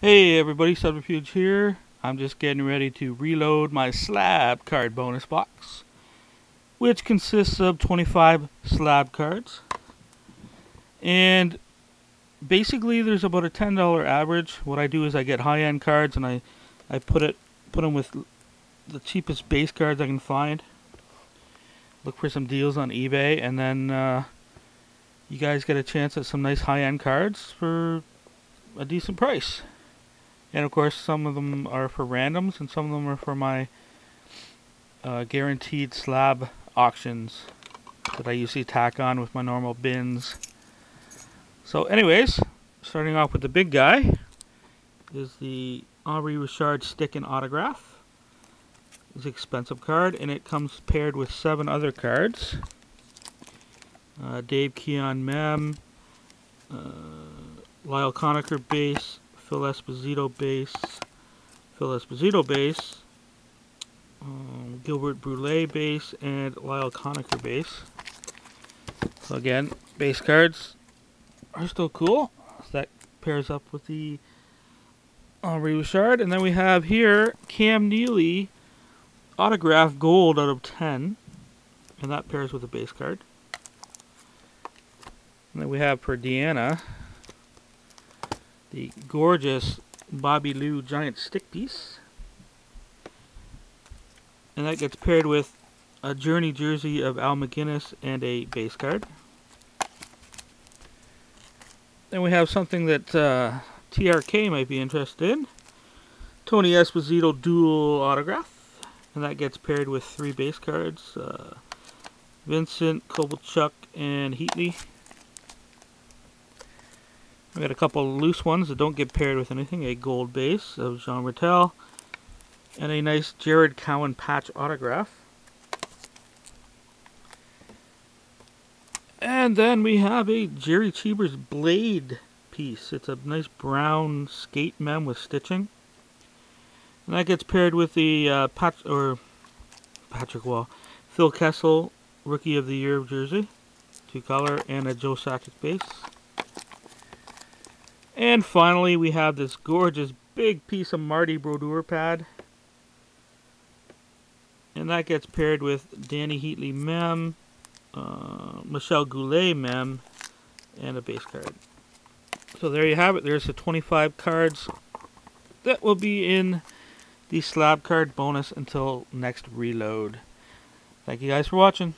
Hey everybody, Subterfuge here. I'm just getting ready to reload my slab card bonus box, which consists of 25 slab cards. And basically there's about a $10 average. What I do is I get high-end cards and I put them with the cheapest base cards I can find. Look for some deals on eBay, and then you guys get a chance at some nice high-end cards for a decent price. And of course some of them are for randoms and some of them are for my guaranteed slab auctions that I usually tack on with my normal bins. So anyways, starting off with the big guy is the Henri Richard stick and autograph. It's an expensive card and it comes paired with 7 other cards. Dave Keon Mem, Lyle Conacher base, Phil Esposito base, Gilbert Brule base, and Lyle Conacher base. So again, base cards are still cool. So that pairs up with the Henri Richard. And then we have here Cam Neely autograph gold out of 10. And that pairs with a base card. And then we have Per Deanna, the gorgeous Bobby Lou giant stick piece. And that gets paired with a Journey jersey of Al McGinnis and a base card. Then we have something that TRK might be interested in. Tony Esposito dual autograph. And that gets paired with 3 base cards. Vincent, Kovalchuk, and Heatley. We got a couple loose ones that don't get paired with anything. A gold base of Jean Rattel and a nice Jared Cowan patch autograph. And then we have a Jerry Cheever's blade piece. It's a nice brown skate mem with stitching, and that gets paired with the Patrick Wall, Phil Kessel Rookie of the Year jersey, 2 color, and a Joe Sackett base. And finally, we have this gorgeous big piece of Marty Brodeur pad. And that gets paired with Danny Heatley mem, Michelle Goulet mem, and a base card. So there you have it. There's the 25 cards that will be in the slab card bonus until next reload. Thank you guys for watching.